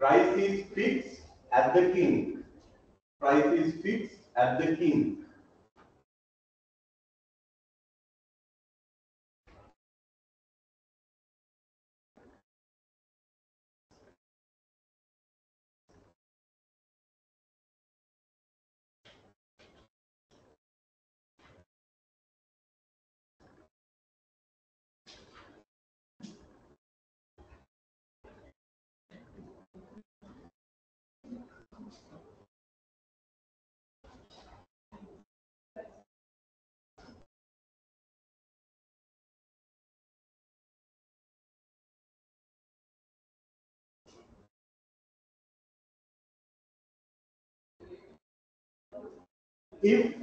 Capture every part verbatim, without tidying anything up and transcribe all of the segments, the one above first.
Price is fixed at the king. Price is fixed at the king. If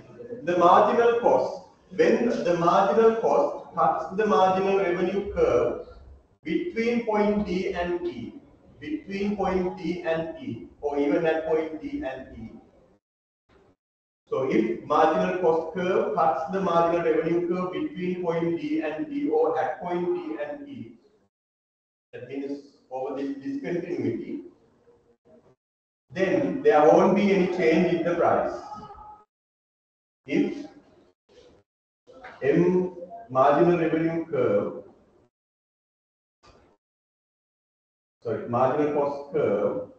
the marginal cost, when the marginal cost cuts the marginal revenue curve between point D and E, between point D and E, or even at point D and E. So if marginal cost curve cuts the marginal revenue curve between point D and E or at point D and E, that means over this discontinuity, then there won't be any change in the price. If M marginal revenue curve, sorry, marginal cost curve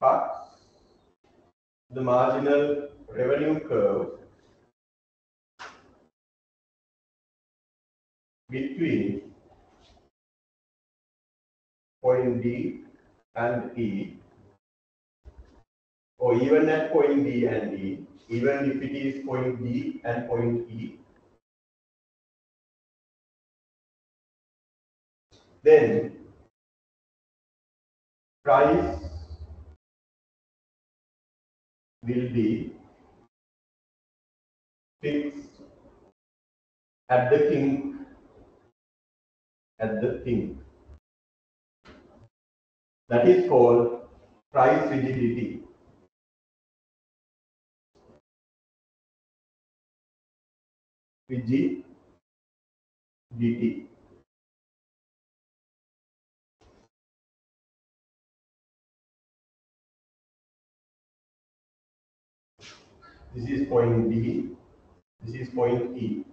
cuts the marginal revenue curve between point D and E, or even at point D and E, even if it is point D and point E, then price will be fixed at the king, at the king. That is called price rigidity. Rigidity. This is point D, this is point E.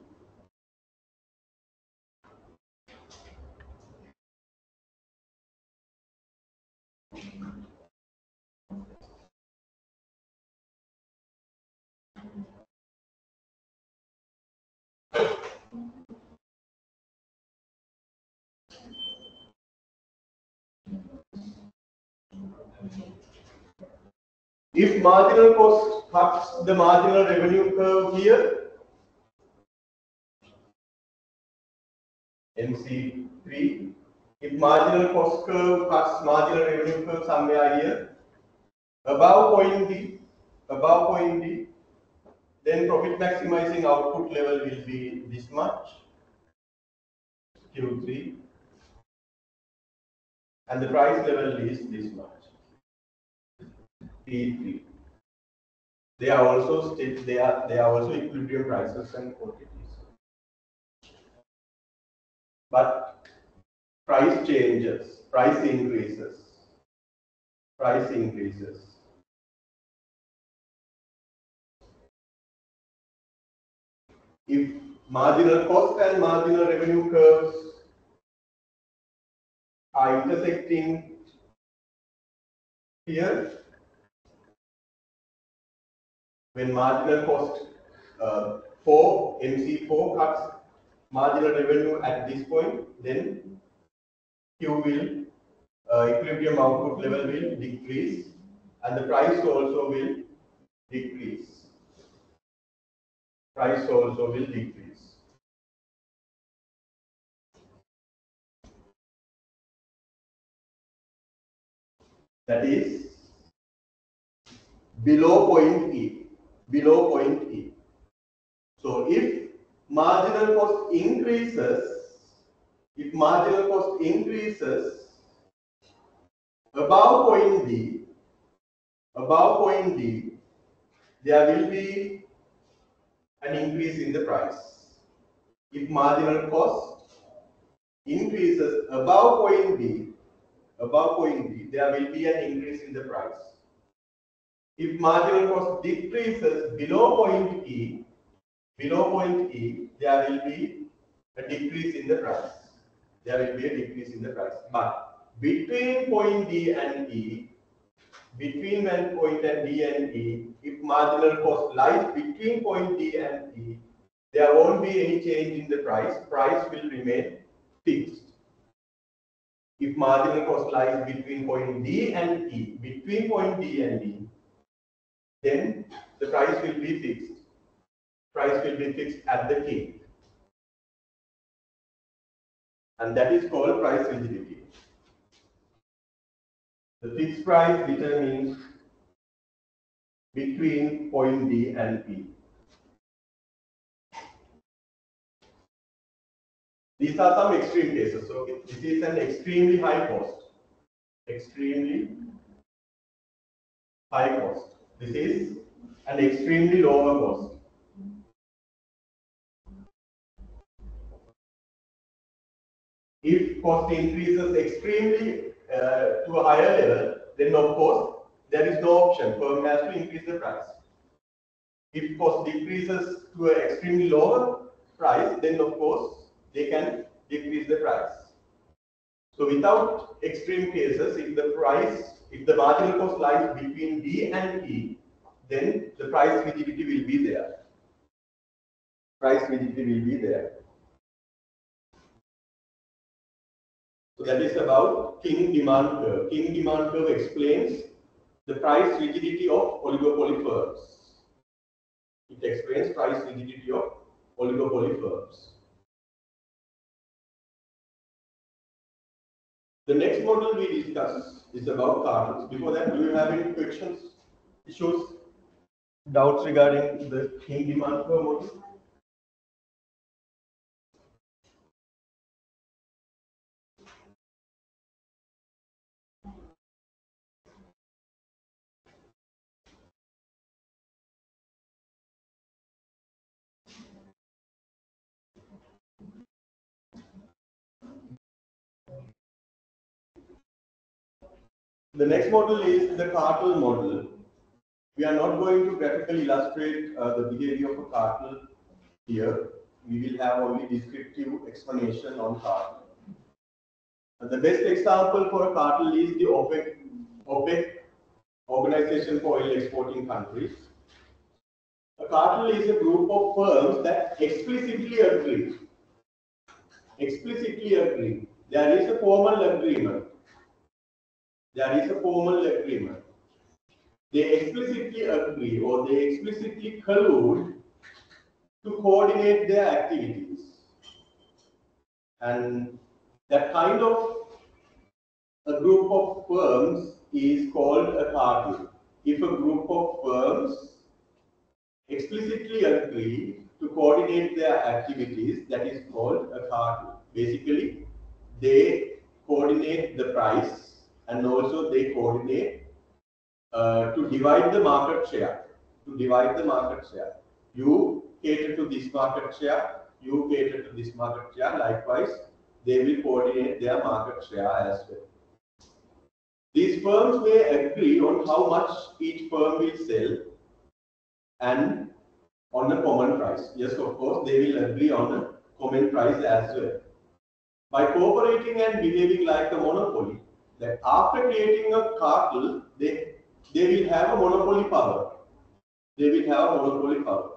If marginal cost cuts the marginal revenue curve here, M C three, if marginal cost curve cuts marginal revenue curve somewhere here, above point D, above point D, then profit maximizing output level will be this much, Q three, and the price level is this much. P three. They are also states, they are they are also equilibrium prices and quantities. But price changes, price increases, price increases. If marginal cost and marginal revenue curves are intersecting here, when marginal cost uh, four, M C four cuts marginal revenue at this point, then Q will, uh, equilibrium output level will decrease and the price also will decrease. Price also will decrease. That is below point E. Below point E. So if marginal cost increases, if marginal cost increases above point D, above point D, there will be an increase in the price. If marginal cost increases above point D, above zero point three, there will be an increase in the price. If marginal cost decreases below point E, below point E, there will be a decrease in the price. There will be a decrease in the price. But between point D and E, between point and D and E, if marginal cost lies between point D and E, there won't be any change in the price. Price will remain fixed. If marginal cost lies between point D and E, between point D and E, then the price will be fixed. Price will be fixed at the peak, and that is called price rigidity. The fixed price determines between point D and E. These are some extreme cases. So this is an extremely high cost. Extremely high cost. This is an extremely lower cost. If cost increases extremely uh, to a higher level, then of course there is no option. Firm has to increase the price. If cost decreases to an extremely lower price, then of course they can decrease the price. So without extreme cases, if the price, if the marginal cost lies between D and E, then the price rigidity will be there. Price rigidity will be there. So that is about King demand curve. King demand curve explains the price rigidity of oligopoly firms. It explains price rigidity of oligopoly firms. The next model we discuss is about Carnot's. Before that, do you have any questions, issues, doubts regarding the King demand curve model? The next model is the Carnot model. We are not going to graphically illustrate uh, the behavior of a Carnot here. We will have only descriptive explanation on Carnot. Uh, the best example for a Carnot is the OPEC, OPEC Organization for Oil Exporting Countries. A Carnot is a group of firms that explicitly agree. Explicitly agree. There is a formal agreement. There is a formal agreement. They explicitly agree or they explicitly collude to coordinate their activities. And that kind of a group of firms is called a cartel. If a group of firms explicitly agree to coordinate their activities, that is called a cartel. Basically, they coordinate the price. And also they coordinate uh, to divide the market share, to divide the market share. You cater to this market share, you cater to this market share. Likewise, they will coordinate their market share as well. These firms may agree on how much each firm will sell and on a common price. Yes, of course, they will agree on a common price as well. By cooperating and behaving like a monopoly, that after creating a cartel, they, they will have a monopoly power. They will have a monopoly power.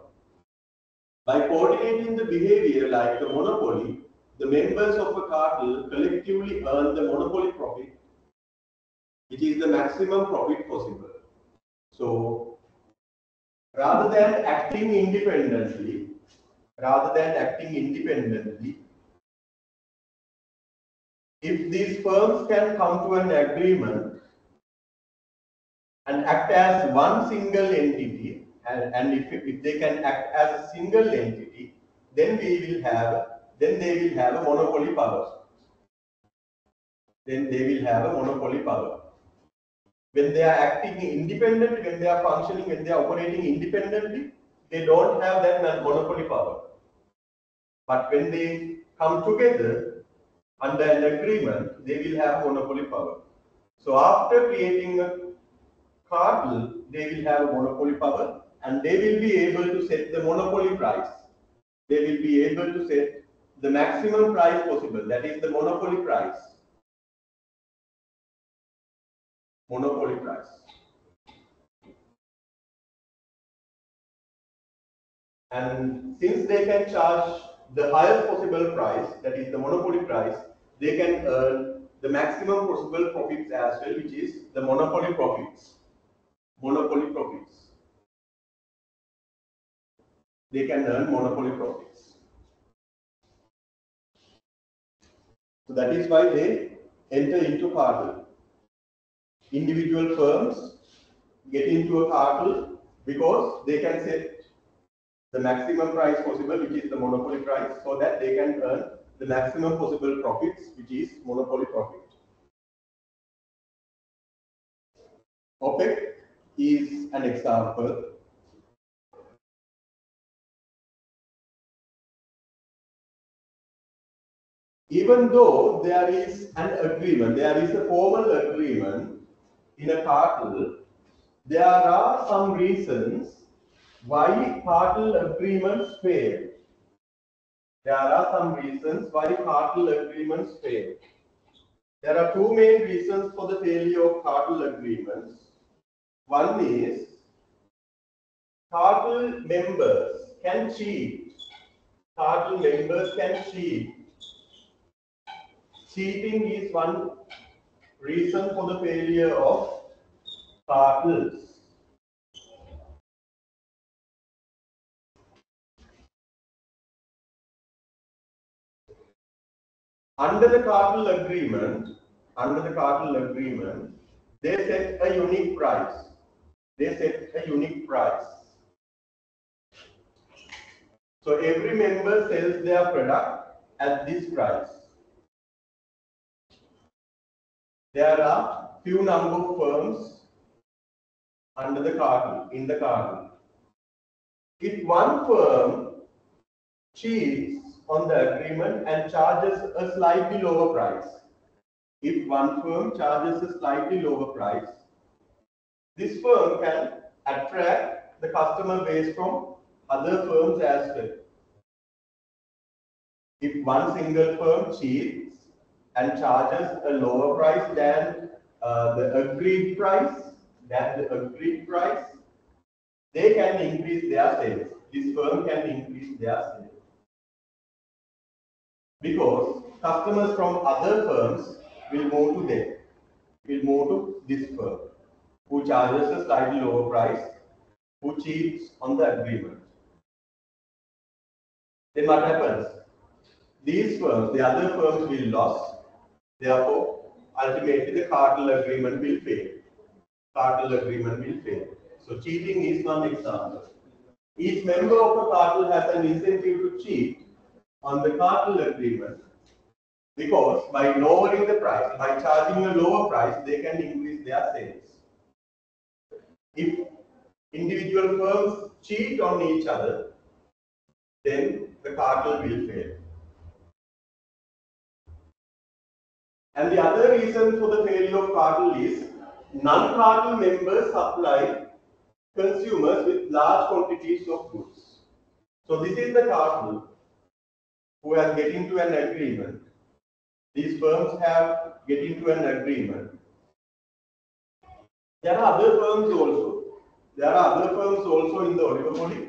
By coordinating the behavior like a monopoly, the members of a cartel collectively earn the monopoly profit, which is the maximum profit possible. So, rather than acting independently, rather than acting independently, if these firms can come to an agreement and act as one single entity, and, and if, if they can act as a single entity, then we will have, then they will have a monopoly power. Then they will have a monopoly power. When they are acting independently, when they are functioning, when they are operating independently, they don't have that monopoly power. But when they come together, under an agreement, they will have monopoly power. So after creating a cartel, they will have a monopoly power and they will be able to set the monopoly price. They will be able to set the maximum price possible, that is the monopoly price. Monopoly price. And since they can charge the highest possible price, that is the monopoly price, they can earn the maximum possible profits as well, which is the monopoly profits. Monopoly profits. They can earn monopoly profits. So that is why they enter into cartel. Individual firms get into a cartel because they can set the maximum price possible, which is the monopoly price, so that they can earn the maximum possible profits, which is monopoly profit. OPEC is an example. Even though there is an agreement, there is a formal agreement in a cartel, there are some reasons why cartel agreements fail. There are some reasons why cartel agreements fail. There are two main reasons for the failure of cartel agreements. One is cartel members can cheat. Cartel members can cheat. Cheating is one reason for the failure of cartels. Under the cartel agreement, under the cartel agreement, they set a unique price. They set a unique price. So every member sells their product at this price. There are few number of firms under the cartel, in the cartel. If one firm cheats on the agreement and charges a slightly lower price, if one firm charges a slightly lower price, this firm can attract the customer base from other firms as well. If one single firm cheats and charges a lower price than uh, the agreed price, than the agreed price, they can increase their sales. This firm can increase their sales. Because customers from other firms will move to them, will move to this firm, who charges a slightly lower price, who cheats on the agreement. Then what happens? These firms, the other firms will lose. Therefore, ultimately the cartel agreement will fail. Cartel agreement will fail. So cheating is one example. Each member of a cartel has an incentive to cheat on the cartel agreement, because by lowering the price, by charging a lower price, they can increase their sales. If individual firms cheat on each other, then the cartel will fail. And the other reason for the failure of cartel is non-cartel members supply consumers with large quantities of goods. So this is the cartel who are getting to an agreement. These firms have getting to an agreement. There are other firms also. There are other firms also in the oligopoly,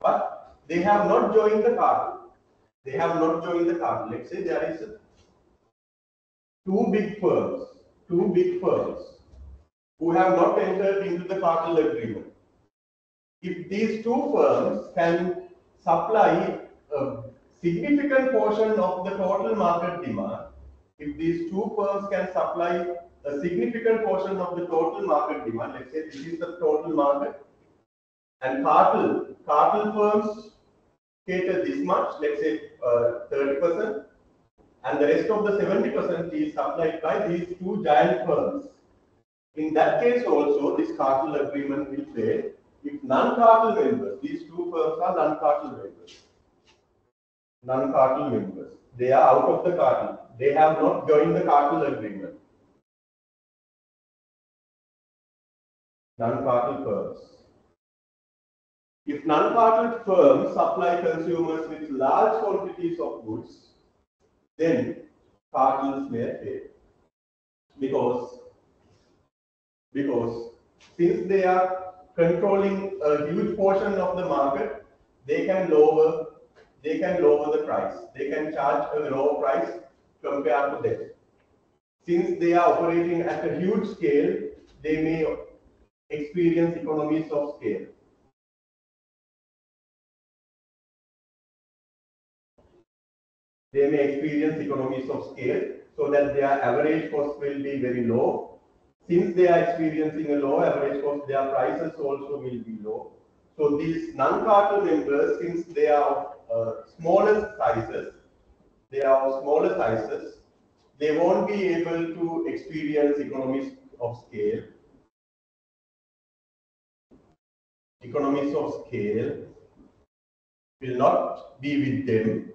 but they have not joined the cartel. They have not joined the cartel. Let's say there is two big firms, two big firms who have not entered into the cartel agreement. If these two firms can supply a significant portion of the total market demand, if these two firms can supply a significant portion of the total market demand, let's say this is the total market, and cartel, cartel firms cater this much, let's say thirty percent, and the rest of the seventy percent is supplied by these two giant firms. In that case also, this cartel agreement will fail if non-cartel members, these two firms are non-cartel members. Non-cartel members. They are out of the cartel. They have not joined the cartel agreement. non-partnered firms. If non-partnered firms supply consumers with large quantities of goods, then partners may fail because, because since they are controlling a huge portion of the market, they can lower they can lower the price. They can charge a lower price compared to them. Since they are operating at a huge scale, they may experience economies of scale. They may experience economies of scale so that their average cost will be very low. Since they are experiencing a low average cost, their prices also will be low. So these non-cartel members, since they are uh, smaller sizes, they are smaller sizes, they won't be able to experience economies of scale. Economies of scale will not be with them.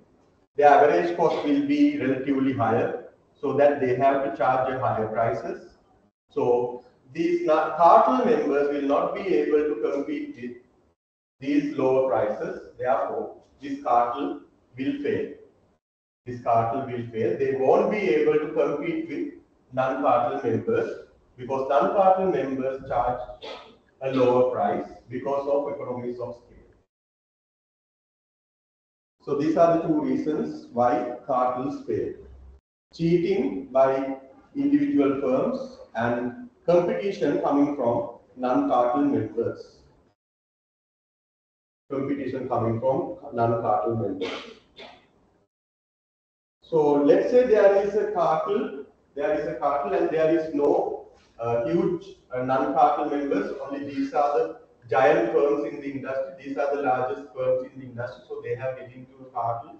Their average cost will be relatively higher, so that they have to charge a higher prices. So these cartel members will not be able to compete with these lower prices. Therefore, this cartel will fail. This cartel will fail. They won't be able to compete with non-cartel members because non-cartel members charge a lower price because of economies of scale. So these are the two reasons why cartels fail: cheating by individual firms and competition coming from non-cartel members. Competition coming from non-cartel members. So let's say there is a cartel, there is a cartel, and there is no uh, huge uh, non-cartel members. Only these are the giant firms in the industry. These are the largest firms in the industry, so they have getting to a cartel.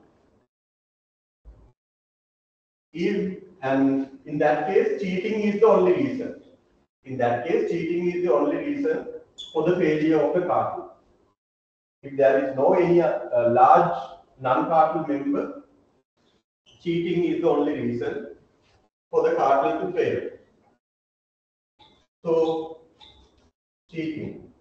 If and in that case, cheating is the only reason. In that case, cheating is the only reason for the failure of the cartel. If there is no any uh, large non-cartel member, cheating is the only reason for the cartel to fail. So, cheating.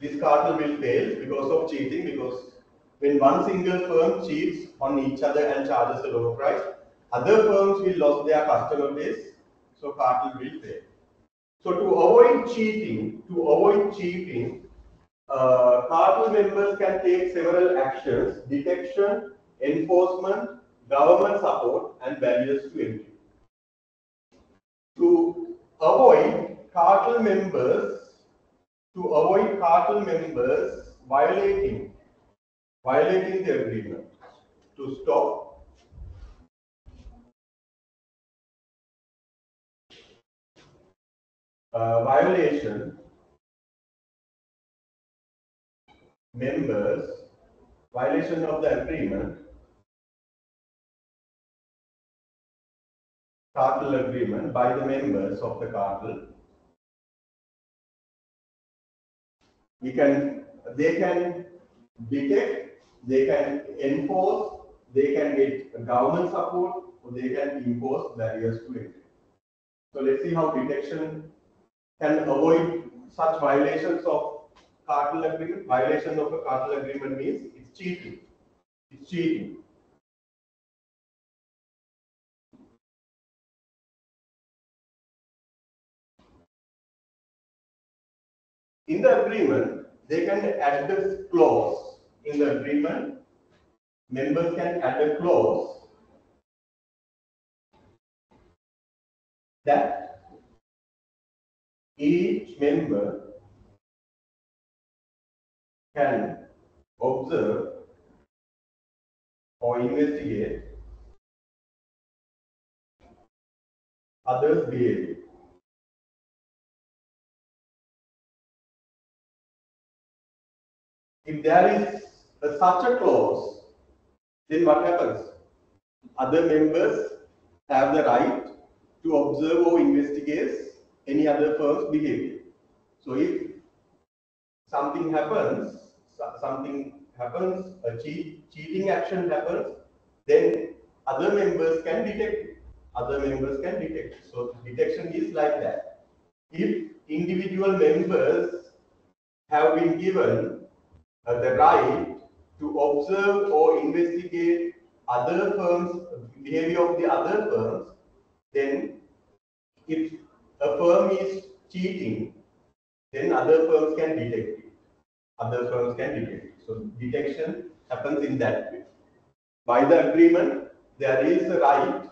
This cartel will fail because of cheating, because when one single firm cheats on each other and charges a lower price, other firms will lose their customer base, so cartel will fail. So to avoid cheating, to avoid cheating, uh, cartel members can take several actions: detection, enforcement, government support, and barriers to entry. To avoid cartel members To avoid cartel members violating, violating the agreement, to stop, uh, violation, members, violation of the agreement, cartel agreement by the members of the cartel. We can, they can detect, they can enforce, they can get government support, or they can impose barriers to entry. So let's see how detection can avoid such violations of cartel agreement. Violation of a cartel agreement means it's cheating. It's cheating. In the agreement, they can add this clause. In the agreement, members can add a clause that each member can observe or investigate others' behavior. If there is a, such a clause, then what happens? Other members have the right to observe or investigate any other firm's behavior. So if something happens, something happens, a cheat, cheating action happens, then other members can detect it. Other members can detect it. So detection is like that. if individual members have been given uh, the right to observe or investigate other firms' behavior of the other firms, then if a firm is cheating, then other firms can detect it. Other firms can detect it. So detection happens in that way. By the agreement, there is a right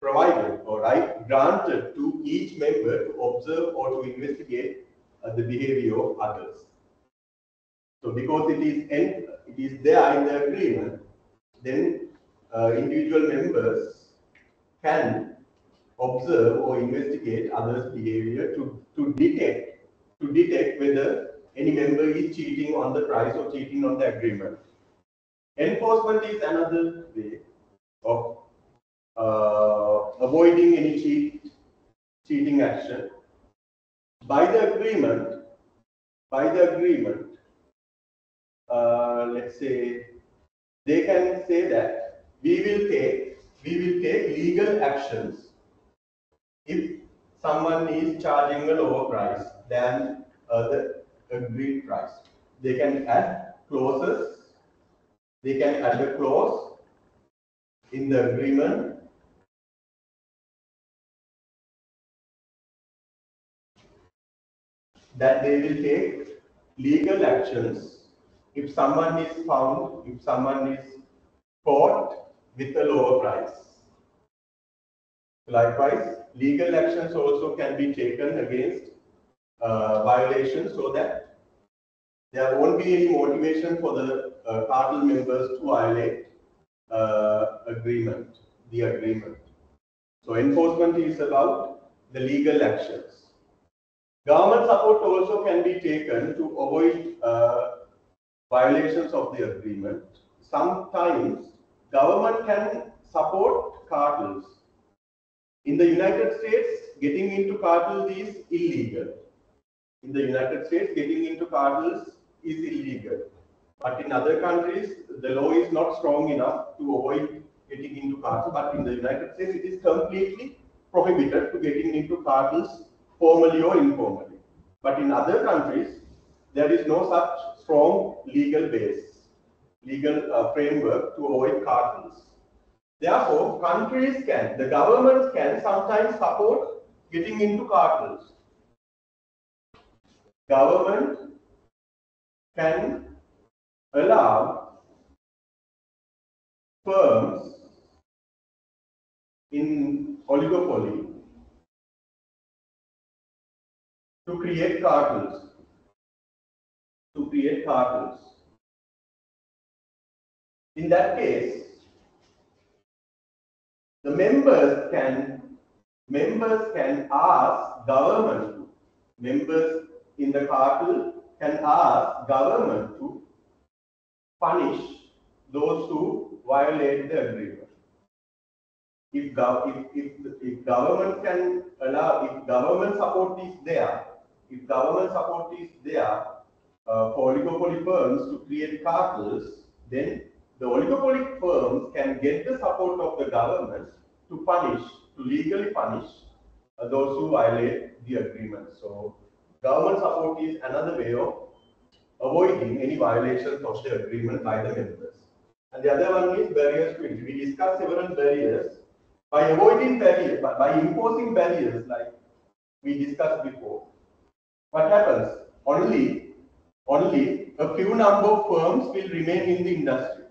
provided or right granted to each member to observe or to investigate uh, the behavior of others. So because it is in, it is there in the agreement, then uh, individual members can observe or investigate others' behavior to, to detect to detect whether any member is cheating on the price or cheating on the agreement. Enforcement is another way of uh, avoiding any cheat, cheating action. By the agreement, by the agreement, uh, let's say they can say that we will take we will take legal actions if someone is charging a lower price than uh, the agreed price. They can add clauses. They can add a clause in the agreement that they will take legal actions if someone is found, if someone is caught with a lower price. Likewise, legal actions also can be taken against uh, violations so that there won't be any motivation for the uh, cartel members to violate uh, agreement, the agreement. So enforcement is about the legal actions. Government support also can be taken to avoid uh, violations of the agreement. Sometimes government can support cartels. In the United States, getting into cartels is illegal. In the United States, getting into cartels is illegal. But in other countries, the law is not strong enough to avoid getting into cartels. But in the United States, it is completely prohibited to getting into cartels formally or informally. But in other countries, there is no such strong legal base, legal uh, framework to avoid cartels. Therefore, countries can, the governments can sometimes support getting into cartels. Government can allow firms in oligopoly to create cartels. To create cartels. In that case, the members can members can ask government. Members in the cartel can ask government to punish those who violate the agreement. If gov if, if if government can allow, if government support is there, if government support is there. Uh, for oligopoly firms to create cartels, then the oligopoly firms can get the support of the government to punish, to legally punish uh, those who violate the agreement. So government support is another way of avoiding any violations of the agreement by the members. And the other one is barriers to entry. We discussed several barriers. By avoiding barriers, by, by imposing barriers like we discussed before, what happens? Only Only a few number of firms will remain in the industry.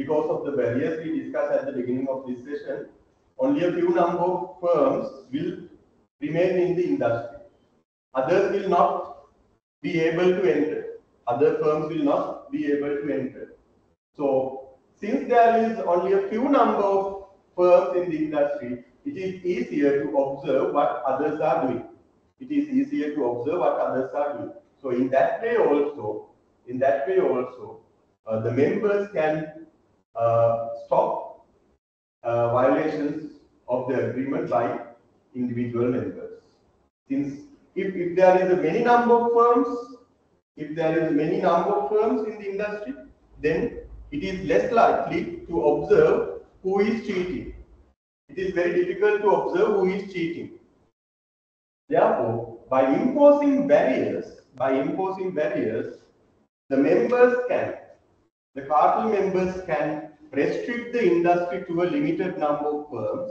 Because of the barriers we discussed at the beginning of this session, only a few number of firms will remain in the industry. Others will not be able to enter. Other firms will not be able to enter. So, since there is only a few number of firms in the industry, it is easier to observe what others are doing. It is easier to observe what others are doing. So in that way also, in that way also, uh, the members can uh, stop uh, violations of the agreement by individual members. Since if, if there is a many number of firms, if there is many number of firms in the industry, then it is less likely to observe who is cheating. It is very difficult to observe who is cheating. Therefore, by imposing barriers, by imposing barriers, the members can, the cartel members can restrict the industry to a limited number of firms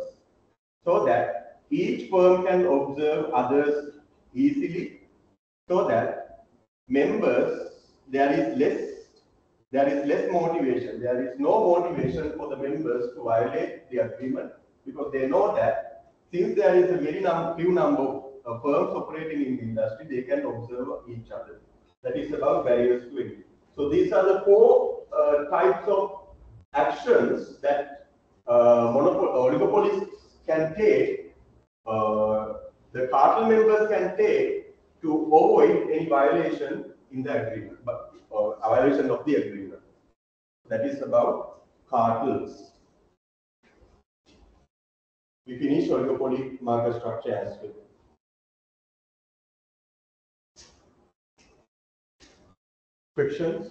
so that each firm can observe others easily, so that members, there is less there is less motivation, there is no motivation for the members to violate the agreement, because they know that since there is a very num few number of uh, firms operating in the industry, they can observe each other. That is about barriers to entry. So these are the four uh, types of actions that uh, oligopolists can take, uh, the cartel members can take to avoid any violation in the agreement, but or a violation of the agreement. That is about cartels. We finish oligopoly market structure as well. Questions?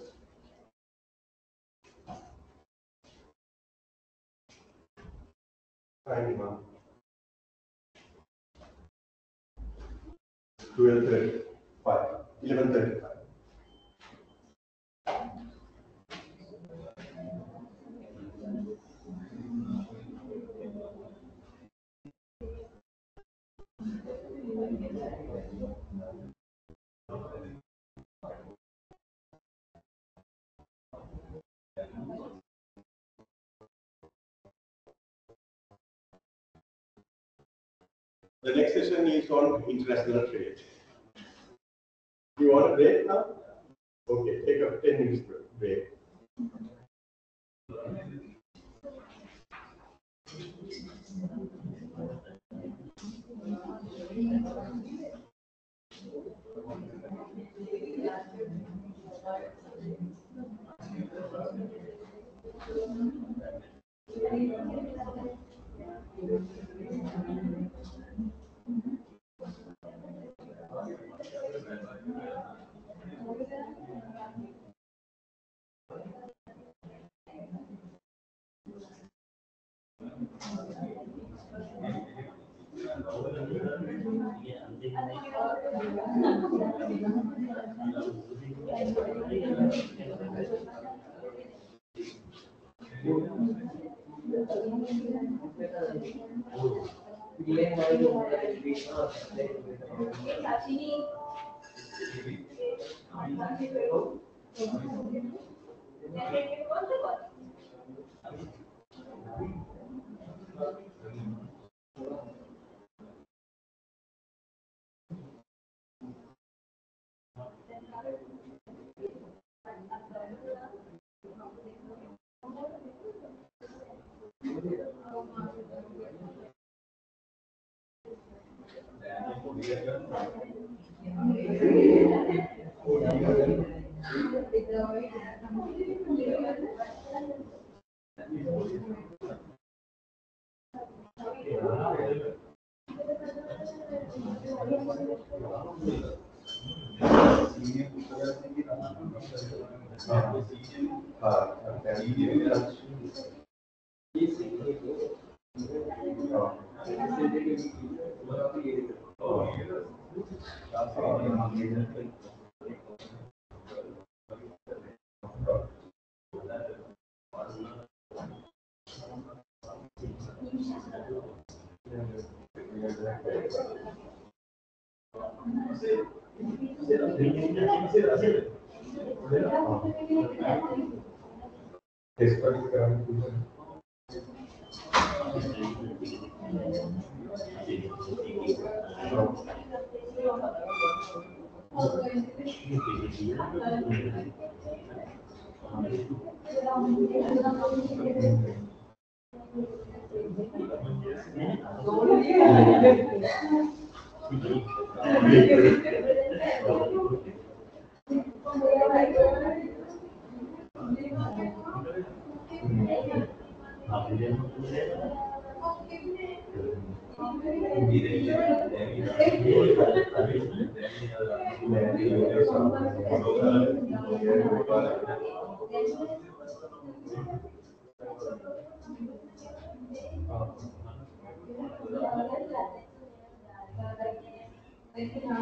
Time, ma'am. Twelve thirty-five. Eleven thirty-five. The next session is on international trade. You want a break now? Okay, take a ten minutes break. um, the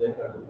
Thank you.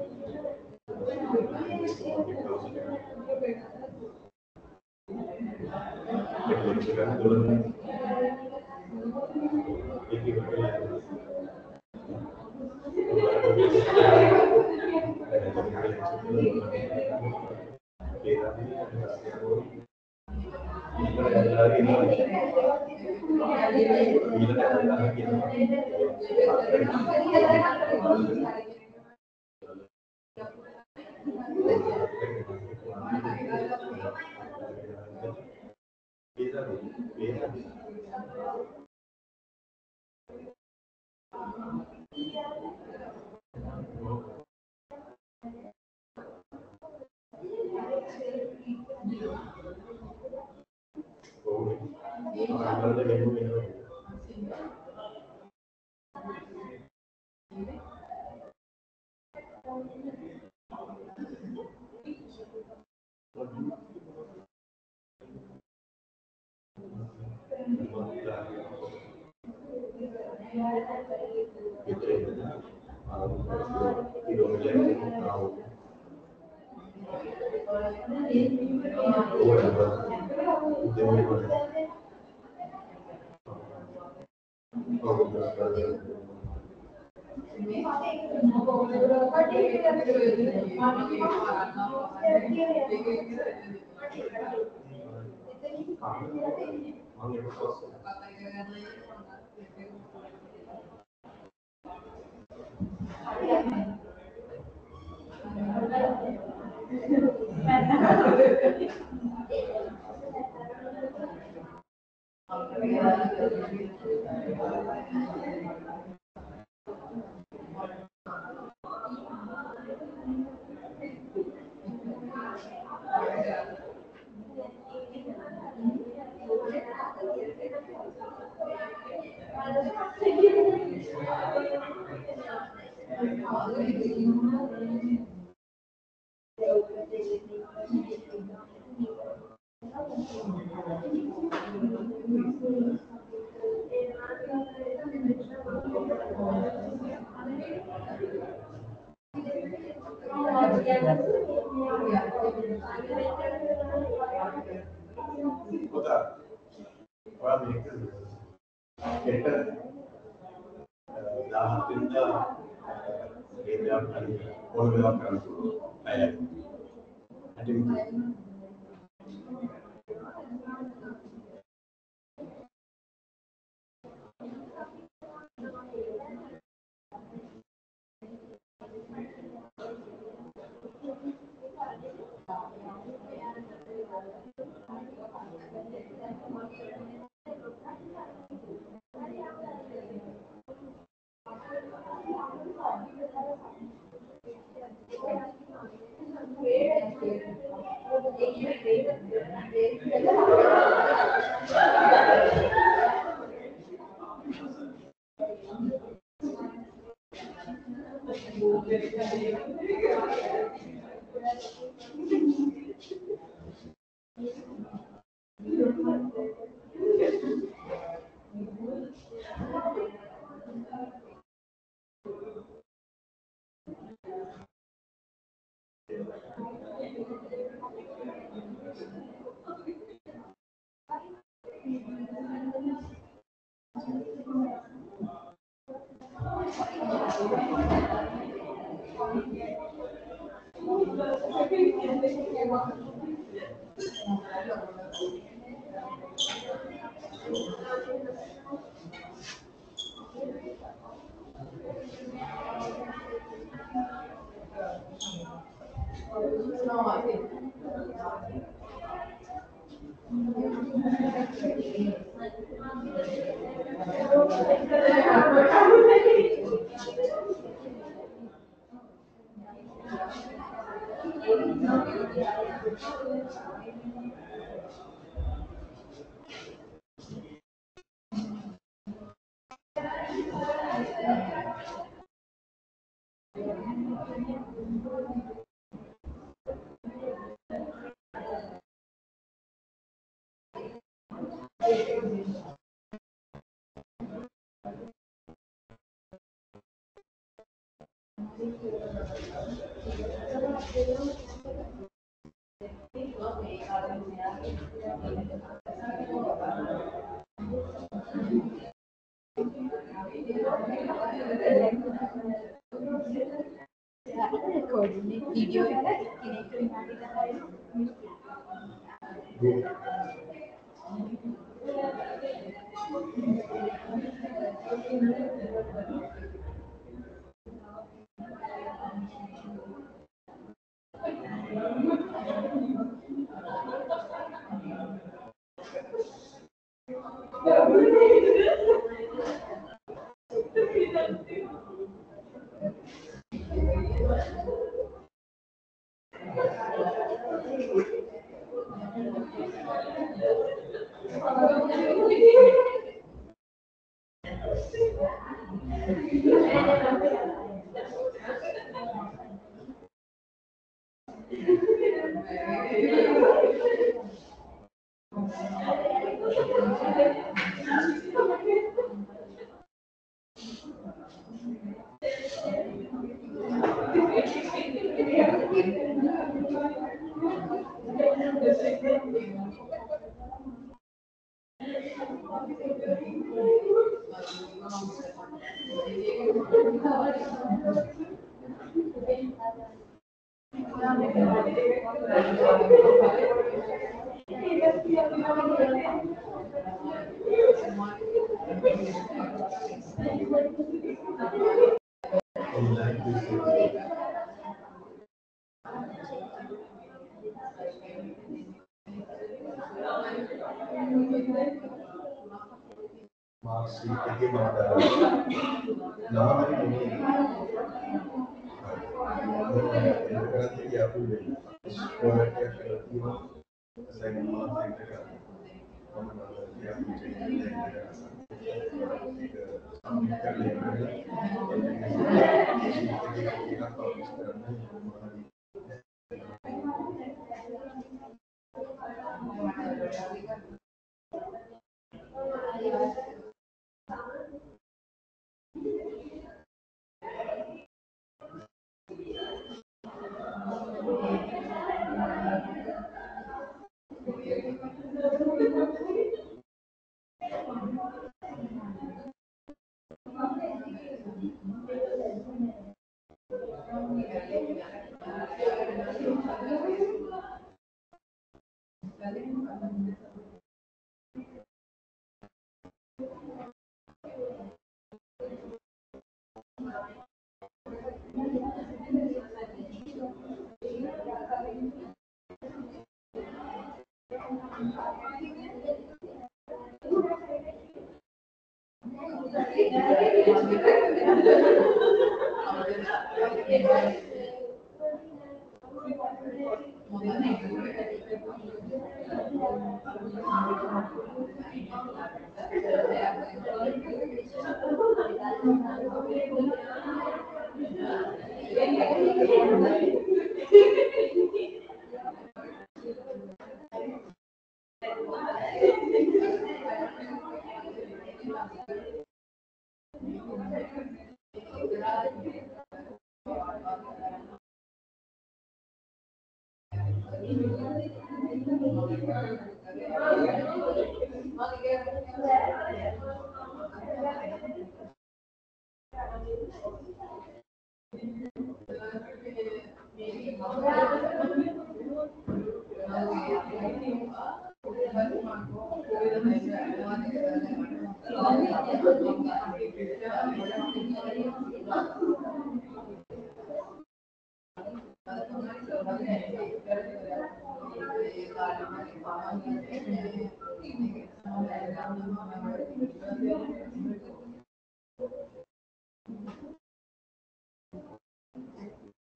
Thank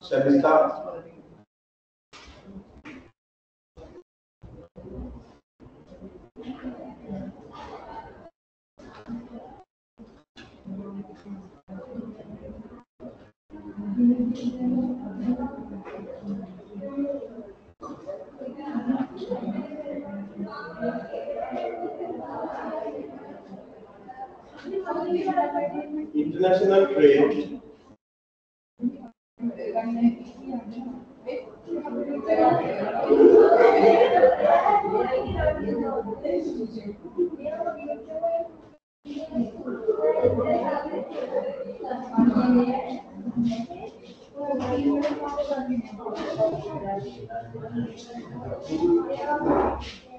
Shall we start? International trade I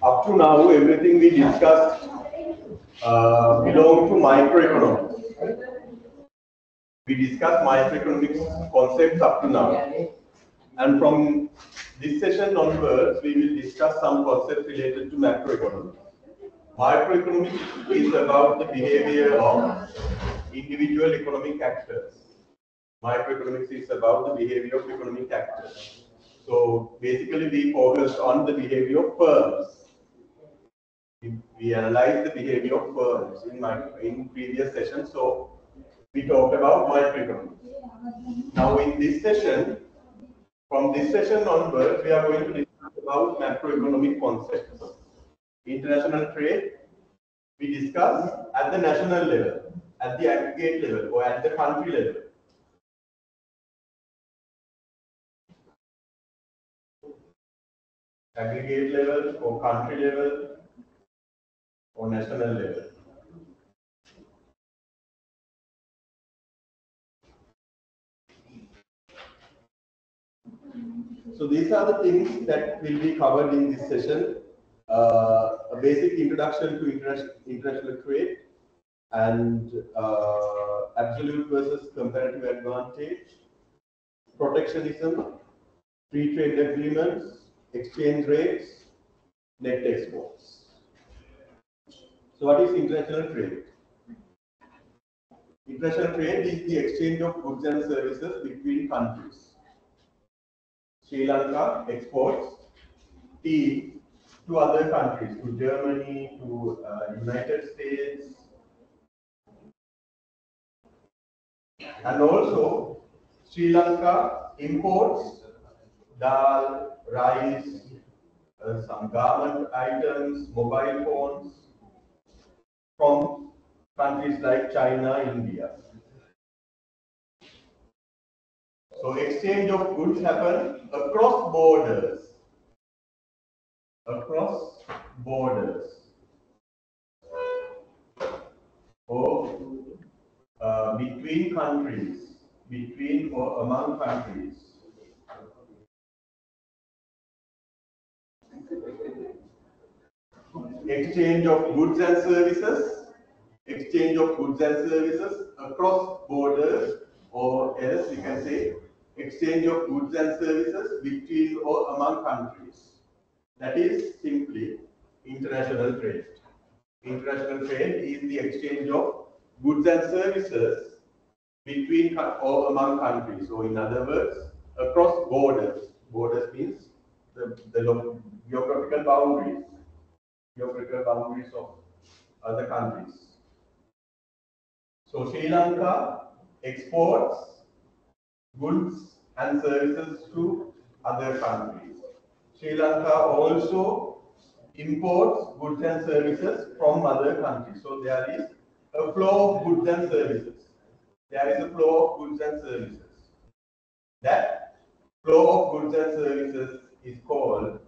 Up to now, everything we discussed uh, belongs to microeconomics. We discussed microeconomics concepts up to now. And from this session onwards, we will discuss some concepts related to macroeconomics. Microeconomics is about the behavior of individual economic actors. Microeconomics is about the behavior of economic actors. So basically, we focus on the behavior of firms. We, we analyze the behavior of firms in my in previous sessions. So we talked about microeconomics. Now, in this session. From this session onwards, we are going to discuss about macroeconomic concepts. International trade, we discuss at the national level, at the aggregate level, or at the country level. Aggregate level, or country level, or national level. So these are the things that will be covered in this session. Uh, a basic introduction to inter international trade and uh, absolute versus comparative advantage, protectionism, free trade agreements, exchange rates, net exports. So what is international trade? International trade is the exchange of goods and services between countries. Sri Lanka exports tea to other countries, to Germany, to uh, United States. And also, Sri Lanka imports dal, rice, uh, some garment items, mobile phones from countries like China, India. So exchange of goods happen across borders, across borders, or uh, between countries, between or among countries. Exchange of goods and services, exchange of goods and services across borders, or else you can say exchange of goods and services between or among countries. That is simply international trade. International trade is the exchange of goods and services between or among countries. So in other words, across borders. Borders means the, the geographical boundaries, geographical boundaries of other countries. So Sri Lanka exports goods and services to other countries. Sri Lanka also imports goods and services from other countries. So there is a flow of goods and services. There is a flow of goods and services. That flow of goods and services is called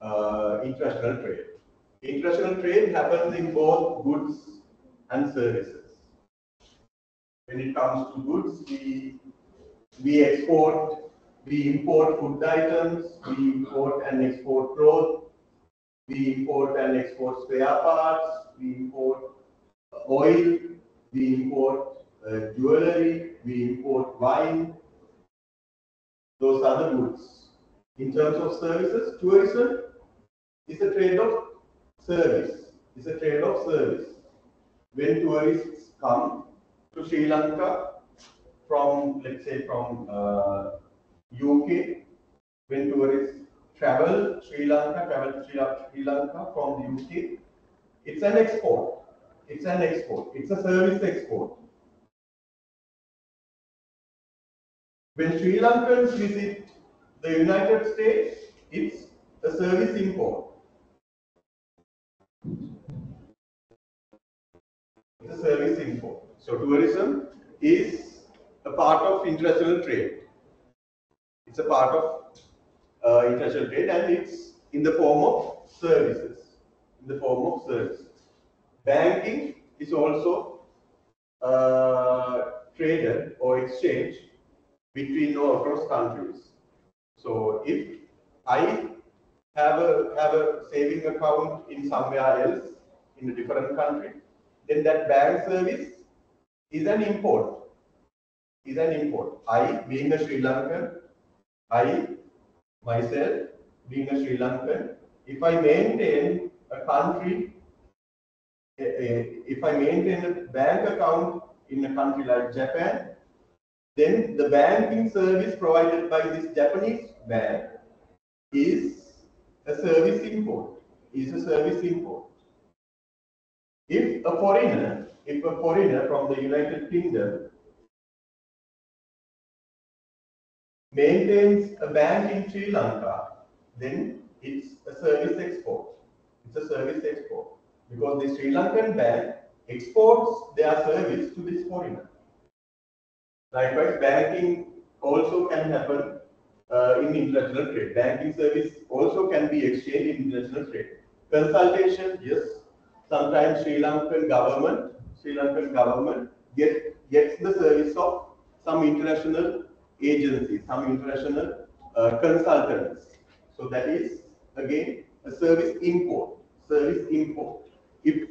uh, international trade. International trade happens in both goods and services. When it comes to goods, we, we export, we import food items, we import and export clothes, we import and export spare parts, we import oil, we import uh, jewelry, we import wine. Those are the goods. In terms of services, tourism is a trade of service. It's a trade of service. When tourists come to Sri Lanka from, let's say, from uh, U K, when tourists travel Sri Lanka, travel Sri Lanka, Sri Lanka from U K, it's an export. It's an export. It's a service export. When Sri Lankans visit the United States, it's a service import. It's a service import. So tourism is a part of international trade. It's a part of uh, international trade, and it's in the form of services. In the form of services. Banking is also uh, traded or exchanged between or across countries. So if I have a have a saving account in somewhere else in a different country, then that bank service is an import. Is an import. I, being a Sri Lankan, I myself being a Sri Lankan, if I maintain a country. If I maintain a bank account in a country like Japan, then the banking service provided by this Japanese bank is a service import. Is a service import. If a foreigner, if a foreigner from the United Kingdom maintains a bank in Sri Lanka, then it's a service export. It's a service export. Because the Sri Lankan bank exports their service to this foreigner. Likewise, banking also can happen uh, in international trade. Banking service also can be exchanged in international trade. Consultation, yes. Sometimes Sri Lankan government, Sri Lankan government get, gets the service of some international agencies, some international uh, consultants. So that is again a service import. Service import. If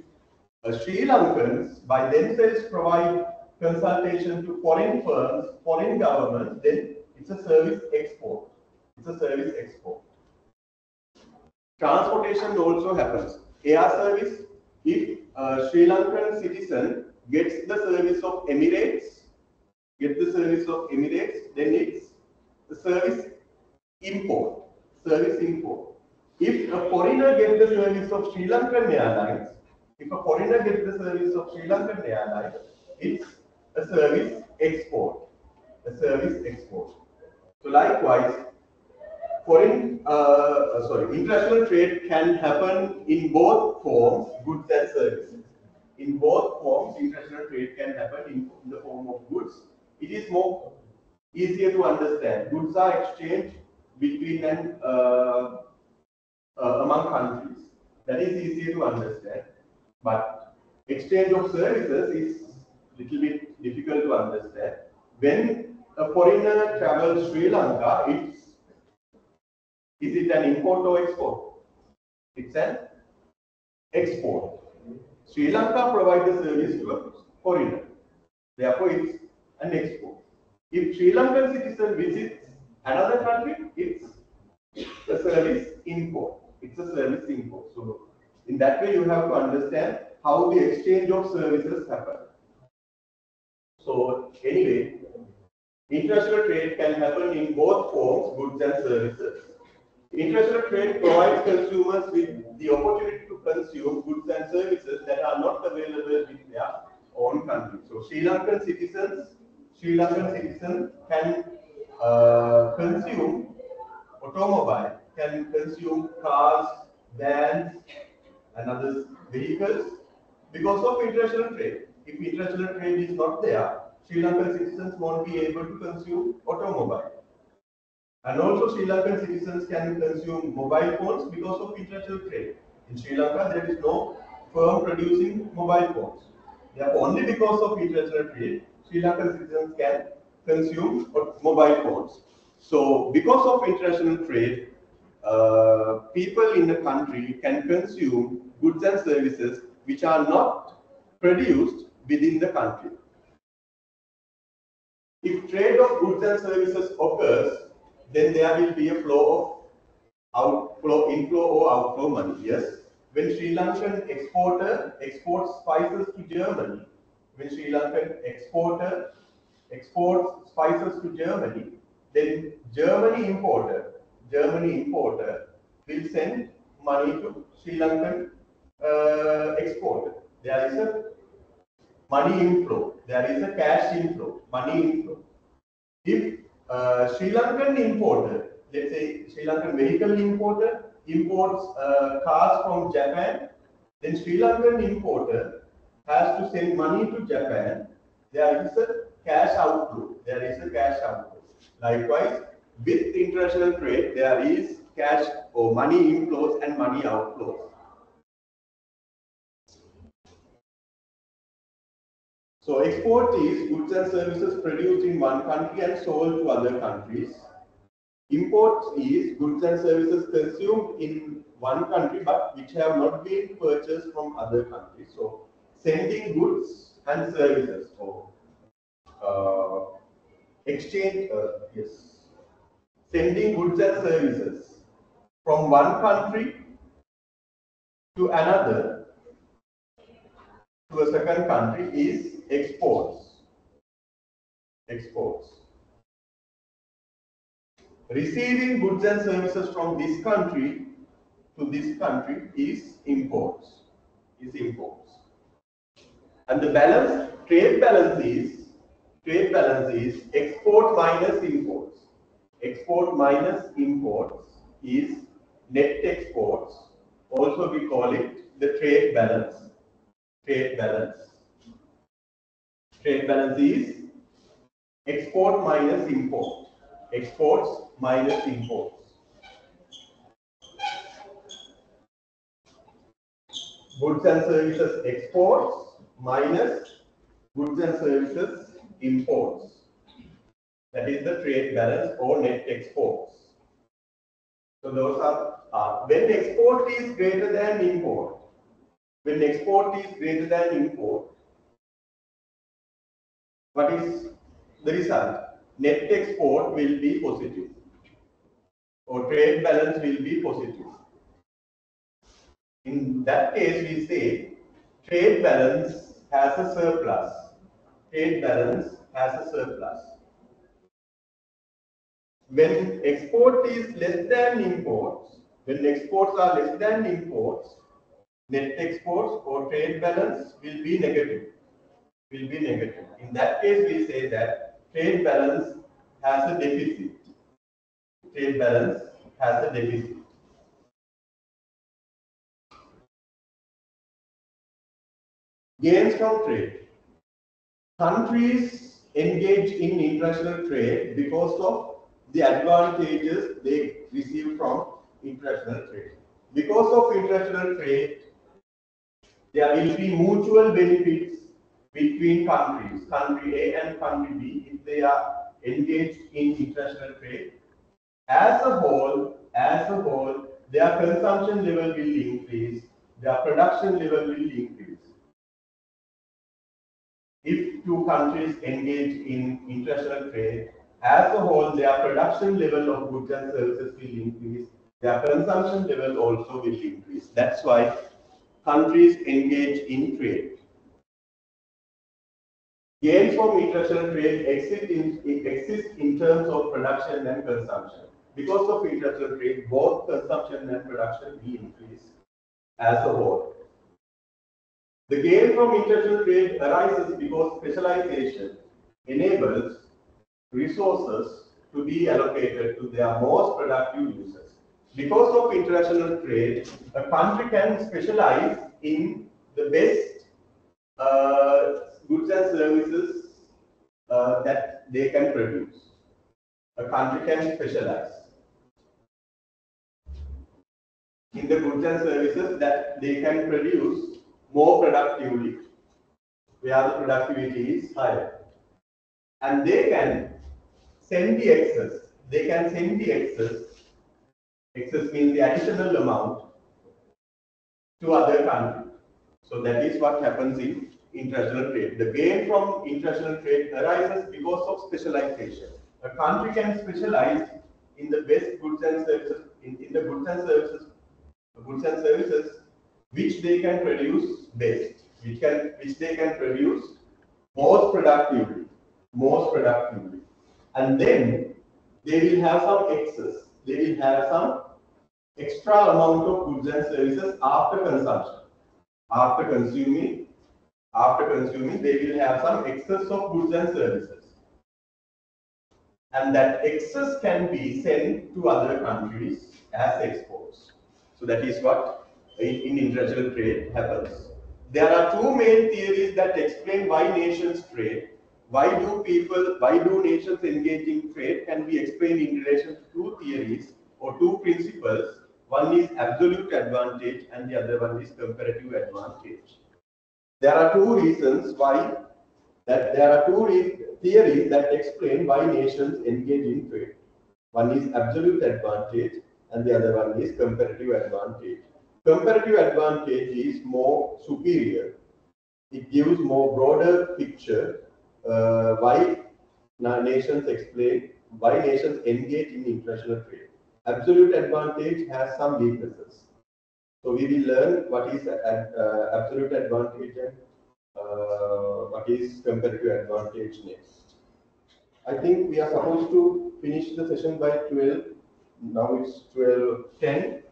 uh, Sri Lankans by themselves provide consultation to foreign firms, foreign governments, then it's a service export. It's a service export. Transportation also happens. Air service, if a Sri Lankan citizen gets the service of Emirates, gets the service of Emirates, then it's a service import. Service import. If a foreigner gets the service of Sri Lankan Airlines, if a foreigner gets the service of Sri Lankan Airlines, it's a service export, a service export. So likewise, foreign, uh, sorry, international trade can happen in both forms, goods and services. In both forms, international trade can happen in, in the form of goods. It is more easier to understand. Goods are exchanged between an uh, Uh, among countries. That is easier to understand, but exchange of services is a little bit difficult to understand. When a foreigner travels Sri Lanka, it's, is it an import or export? It's an export. Sri Lanka provides the service to a foreigner. Therefore, it's an export. If Sri Lankan citizen visits another country, it's a service import. It's a service import. So in that way, you have to understand how the exchange of services happen. So anyway, international trade can happen in both forms, goods and services. International trade provides consumers with the opportunity to consume goods and services that are not available in their own country. So Sri Lankan citizens, Sri Lankan citizens can uh, consume automobile, can consume cars, vans, and other vehicles because of international trade. If international trade is not there, Sri Lankan citizens won't be able to consume automobile. And also Sri Lankan citizens can consume mobile phones because of international trade. In Sri Lanka, there is no firm producing mobile phones. Therefore, only because of international trade, Sri Lankan citizens can consume mobile phones. So, because of international trade, uh, people in the country can consume goods and services which are not produced within the country. If trade of goods and services occurs, then there will be a flow of outflow, inflow or outflow money. Yes, when Sri Lankan exporter exports spices to Germany, when Sri Lankan exporter exports spices to Germany, then Germany importer, Germany importer will send money to Sri Lankan uh, exporter. There is a money inflow. There is a cash inflow, money inflow. If uh, Sri Lankan importer, let's say Sri Lankan vehicle importer imports uh, cars from Japan, then Sri Lankan importer has to send money to Japan. There is a cash outflow. There is a cash outflow. Likewise, with international trade, there is cash or money inflows and money outflows. So export is goods and services produced in one country and sold to other countries. Import is goods and services consumed in one country but which have not been purchased from other countries. So sending goods and services or uh, exchange, uh, yes, sending goods and services from one country to another, to a second country is exports. Exports. Receiving goods and services from this country to this country is imports. Is imports. And the balance, trade balance is trade balance is export minus imports. Export minus imports is net exports. Also we call it the trade balance. Trade balance. Trade balance is export minus import. Exports minus imports. Goods and services exports minus goods and services imports. That is the trade balance or net exports. So those are, uh, when export is greater than import, when export is greater than import, what is the result? Net export will be positive or trade balance will be positive. In that case, we say trade balance has a surplus. Trade balance has a surplus. When export is less than imports, when exports are less than imports, net exports or trade balance will be negative, will be negative. In that case, we say that trade balance has a deficit, trade balance has a deficit. Gains from trade. Countries engage in international trade because of the advantages they receive from international trade. Because of international trade, there will be mutual benefits between countries, country A and country B, if they are engaged in international trade. As a whole, as a whole, their consumption level will increase, their production level will increase. If two countries engage in international trade, as a whole, their production level of goods and services will increase. Their consumption level also will increase. That's why countries engage in trade. Gains from international trade exist in, exist in terms of production and consumption. Because of international trade, both consumption and production will increase as a whole. The gain from international trade arises because specialization enables resources to be allocated to their most productive users. Because of international trade, a country can specialize in the best uh, goods and services uh, that they can produce. A country can specialize in the goods and services that they can produce more productively, where the productivity is higher. And they can send the excess, they can send the excess, excess means the additional amount, to other countries. So that is what happens in international trade. The gain from international trade arises because of specialization. A country can specialize in the best goods and services, in, in the goods and services, goods and services which they can produce best, which, can, which they can produce most productively. most productively. And then they will have some excess. They will have some extra amount of goods and services after consumption. After consuming, after consuming, they will have some excess of goods and services. And that excess can be sent to other countries as exports. So that is what in international trade happens. There are two main theories that explain why nations trade. Why do people, why do nations engage in trade can be explained in relation to two theories or two principles. One is absolute advantage and the other one is comparative advantage. There are two reasons why, that there are two theories that explain why nations engage in trade. One is absolute advantage and the other one is comparative advantage. Comparative advantage is more superior. It gives more broader picture. Uh, why nations explain why nations engage in international trade. Absolute advantage has some weaknesses. So we will learn what is uh, absolute advantage and uh, what is comparative advantage next. I think we are supposed to finish the session by twelve. Now it's twelve ten.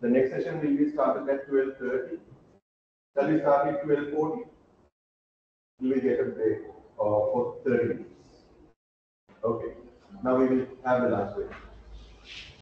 The next session will be started at twelve thirty. Shall we start at twelve forty? We get a break uh, for thirty minutes. Okay, now we will have the last break.